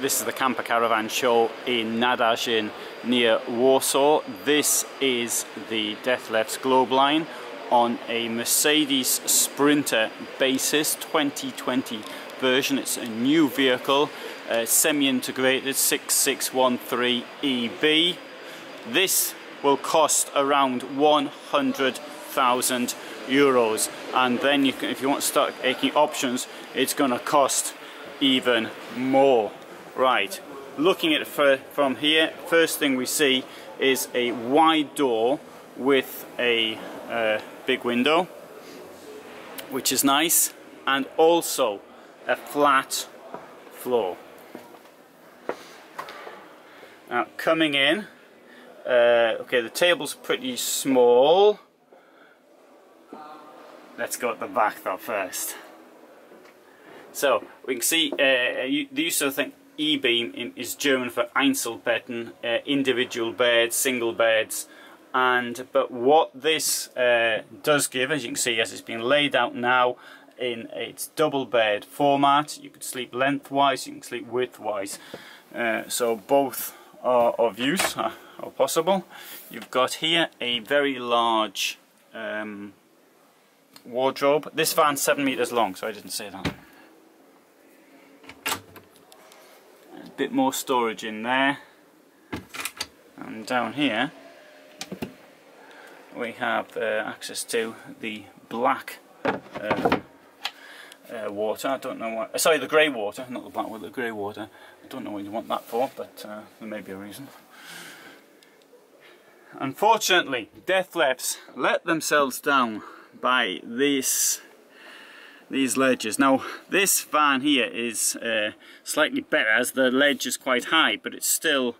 This is the camper caravan show in Nadazhin near Warsaw. This is the Dethleffs Globe Line on a Mercedes Sprinter basis, 2020 version. It's a new vehicle, semi-integrated 6613 EB. This will cost around €100,000, and then you can, if you want to start taking options, it's going to cost even more. Right, looking at it from here, first thing we see is a wide door with a big window, which is nice, and also a flat floor. Now coming in, okay, the table's pretty small. Let's go at the back though first. So we can see the use of the thing E-beam is German for Einzelbetten, individual beds, single beds, but what this does give, as you can see, as it's been laid out now in its double bed format, you can sleep lengthwise, you can sleep widthwise, so both are of use or possible. You've got here a very large wardrobe. This van's 7 meters long, so I didn't say that. A bit more storage in there, and down here we have access to the black water. I don't know why. Sorry, the grey water, not the black water, the grey water. I don't know what you want that for, but there may be a reason. Unfortunately, Dethleffs let themselves down by these ledges. Now this van here is slightly better, as the ledge is quite high, but it's still,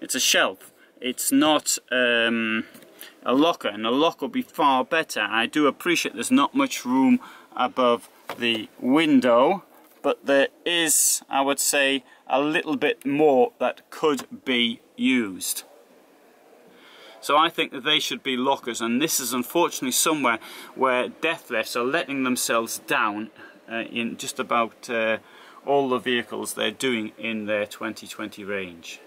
it's a shelf, it's not a locker, and a locker would be far better. I do appreciate there's not much room above the window, but there is, I would say, a little bit more that could be used. So I think that they should be lockers, and this is unfortunately somewhere where Dethleffs are letting themselves down in just about all the vehicles they're doing in their 2020 range.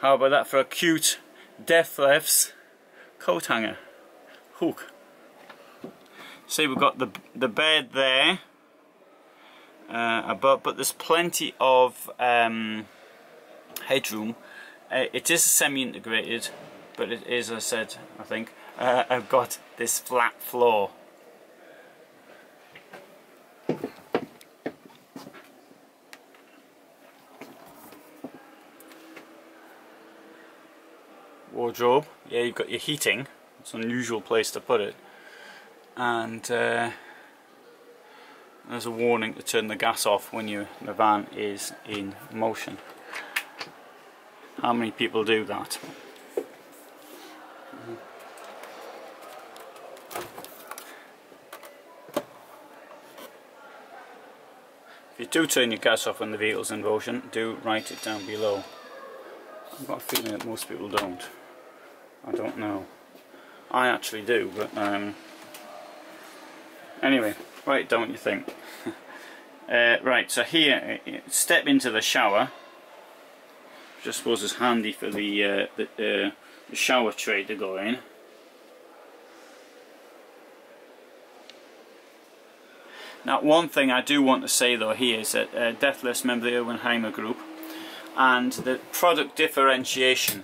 How about that for a cute Dethleffs coat hanger hook? See, we've got the bed there above, but there's plenty of headroom. It is semi-integrated, but it is, as I said, I think, I've got this flat floor. Wardrobe, yeah, you've got your heating. It's an unusual place to put it. And there's a warning to turn the gas off when the van is in motion. How many people do that? If you do turn your gas off when the vehicle's in motion, do write it down below. I've got a feeling that most people don't. I don't know. I actually do, but anyway, write down what you think. Right, so here, step into the shower. Just suppose it's handy for the shower tray to go in. Now, one thing I do want to say though here is that Dethleffs member of the Erwin Hymer Group, and the product differentiation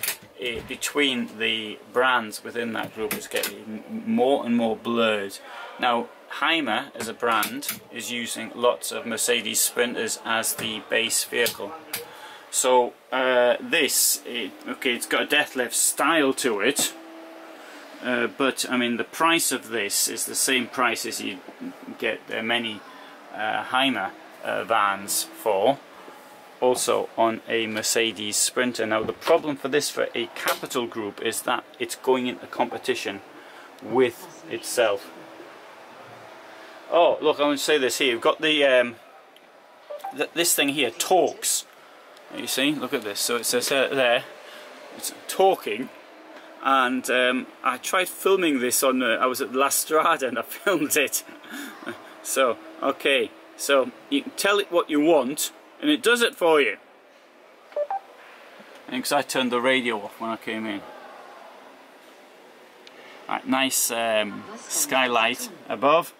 between the brands within that group is getting more and more blurred. Now, Hymer as a brand is using lots of Mercedes Sprinters as the base vehicle. So okay, it's got a Dethleffs style to it, but I mean the price of this is the same price as you get many Hymer vans for, also on a Mercedes Sprinter. Now the problem for this, for a capital group, is that it's going into competition with itself. Oh look, I want to say this here, you've got the this thing here talks. You see, look at this, so it says there, it's talking, and I tried filming this on, I was at La Strada and I filmed it. So, okay, so you can tell it what you want, and it does it for you. I think because I turned the radio off when I came in. Right, nice skylight above.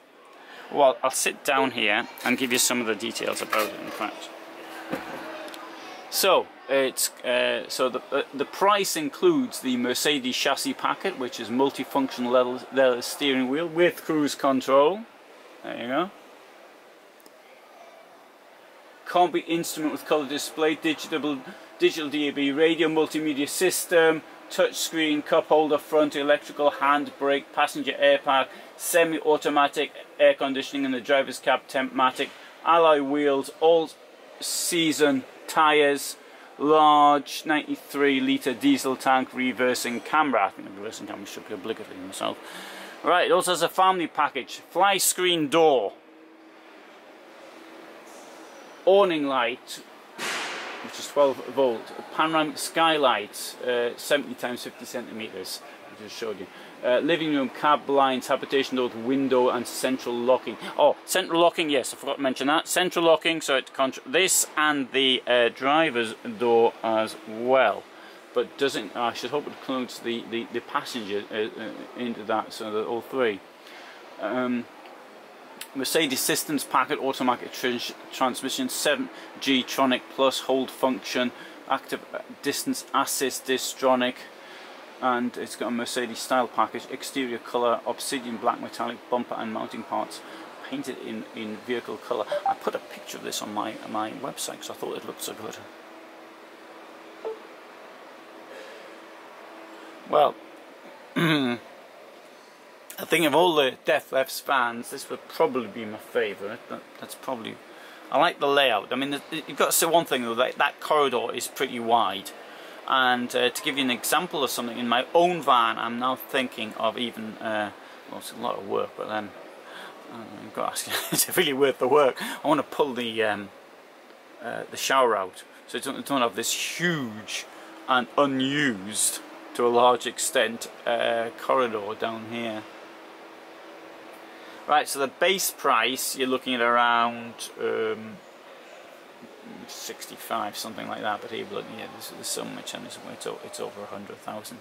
Well, I'll sit down here and give you some of the details about it, in fact. So, it's, so the price includes the Mercedes chassis packet, which is multifunction leather steering wheel with cruise control. There you go. Combi instrument with colour display, digital DAB radio, multimedia system, touchscreen, cup holder, front, electrical, handbrake, passenger airpack, semi-automatic air conditioning in the driver's cab, Temp-matic, alloy wheels, all-season tyres, large 93-litre diesel tank, reversing camera. I think the reversing camera should be obligatory myself. Right, it also has a family package, fly screen door, awning light, which is 12 volt, panoramic skylights, 70 × 50 centimeters, I just showed you. Living room, cab blinds, habitation door, window, and central locking. Oh, central locking, yes, I forgot to mention that. Central locking, so it controls this and the driver's door as well. But doesn't, I should hope it includes the passenger into that, so that all three. Mercedes systems packet, automatic transmission, 7G Tronic Plus, hold function, active distance assist distronic, and it's got a Mercedes style package, exterior colour, obsidian black metallic bumper and mounting parts, painted in vehicle colour. I put a picture of this on my website because I thought it looked so good. Well, I think of all the Dethleffs fans, this would probably be my favourite. That's probably... I like the layout. I mean, you've got to say one thing though, that corridor is pretty wide. And to give you an example of something, in my own van, I'm now thinking of even... well, it's a lot of work, but then... I've got to ask you, is it really worth the work? I want to pull the shower out. So don't have this huge and unused, to a large extent, corridor down here. Right, so the base price, you're looking at around 65, something like that, but here, look, yeah, there's so much on this, it's over 100,000.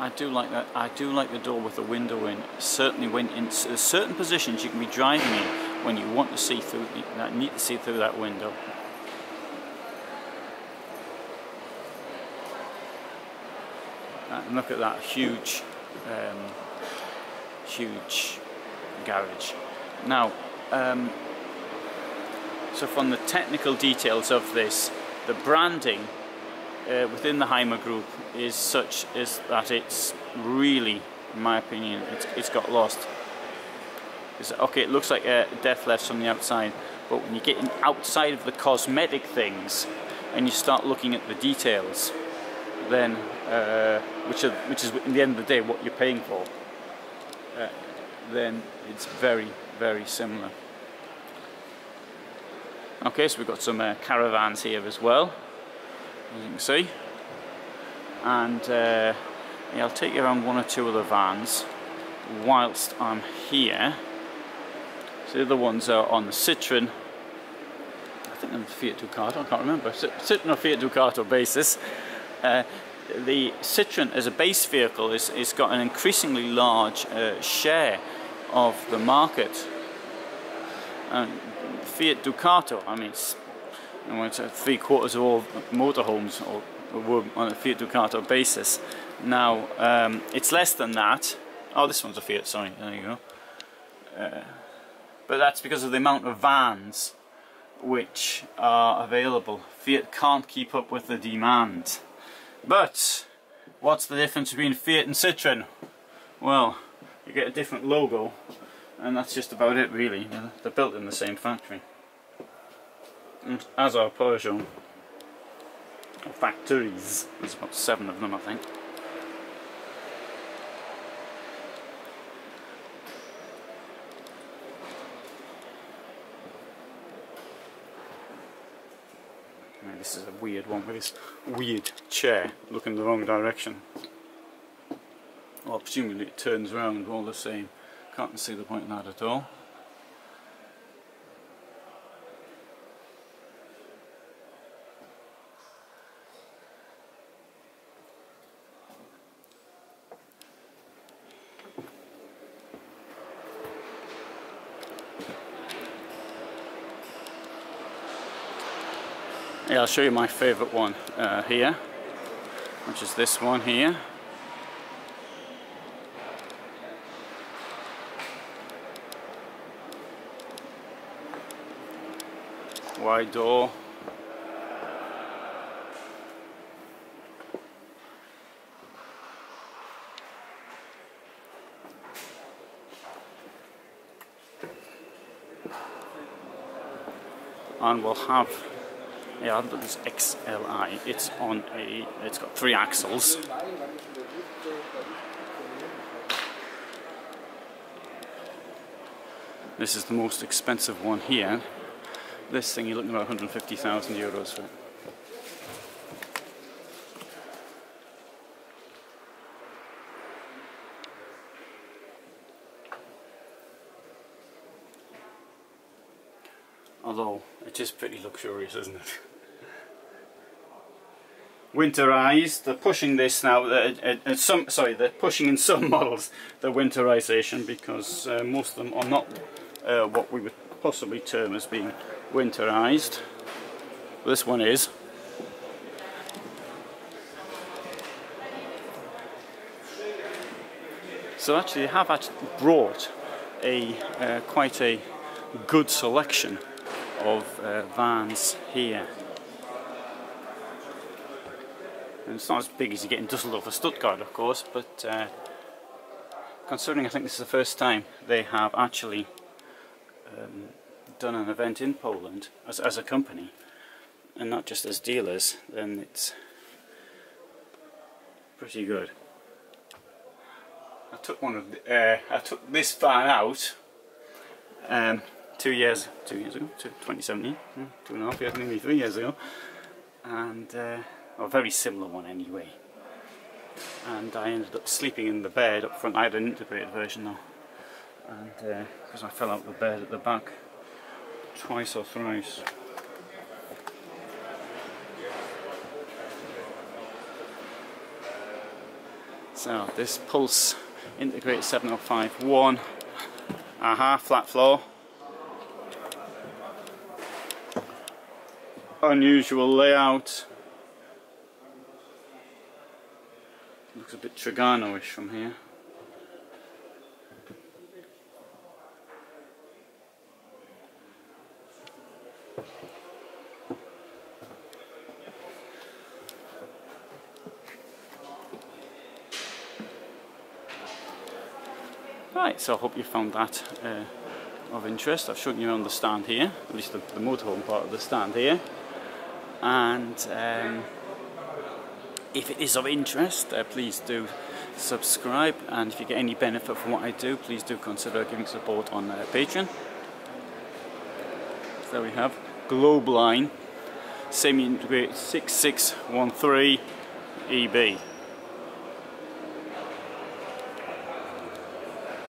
I do like that. I do like the door with the window in. Certainly, when in certain positions you can be driving in, when you want to see through, you need to see through that window. And look at that huge, huge garage. Now, so from the technical details of this, the branding. Within the Hymer Group is such as that it's really, in my opinion, it's got lost. It's, okay, it looks like Dethleffs from the outside, but when you get outside of the cosmetic things and you start looking at the details, then which is in the end of the day what you're paying for, then it's very, very similar. Okay, so we've got some caravans here as well, as you can see, and yeah, I'll take you around one or two of the vans whilst I'm here. So the other ones are on the Citroën, I think on the Fiat Ducato, I can't remember, Citroën or Fiat Ducato basis. The Citroën as a base vehicle is got an increasingly large share of the market, and Fiat Ducato, I mean, it's, and it's 3/4 of all motorhomes were on a Fiat Ducato basis. Now, it's less than that. Oh, this one's a Fiat, sorry, there you go. But that's because of the amount of vans which are available. Fiat can't keep up with the demand. But, what's the difference between Fiat and Citroën? Well, you get a different logo, and that's just about it, really. They're built in the same factory. As are Peugeot, or factories. There's about 7 of them, I think. I mean, this is a weird one with this weird chair looking the wrong direction. Well, presumably it turns around all the same. Can't see the point in that at all. Yeah, I'll show you my favourite one here, which is this one here. Wide door. And we'll have, yeah, this XLI, it's on a, it's got 3 axles. This is the most expensive one here. This thing, you're looking at about 150,000 euros for it. Although, it is pretty luxurious, isn't it? Winterized, they're pushing this now, they're pushing in some models the winterization, because most of them are not what we would possibly term as being winterized. This one is. So actually they have actually brought a quite a good selection of vans here. And it's not as big as you get in Düsseldorf or Stuttgart, of course, but considering I think this is the first time they have actually done an event in Poland as a company and not just as dealers, then it's pretty good. I took one of the, I took this van out 2 years ago, 2017, 2 and a half years, nearly 3 years ago, and a very similar one anyway, and I ended up sleeping in the bed up front. I had an integrated version though, and because I fell out the bed at the back twice or thrice. So this Pulse integrated 7051, flat floor, unusual layout, looks a bit Trigano-ish from here. Right, so I hope you found that of interest. I've shown you on the stand here, at least the motorhome part of the stand here. And if it is of interest, please do subscribe. And if you get any benefit from what I do, please do consider giving support on Patreon. So there we have Globe Line, semi-integrated 6613 EB.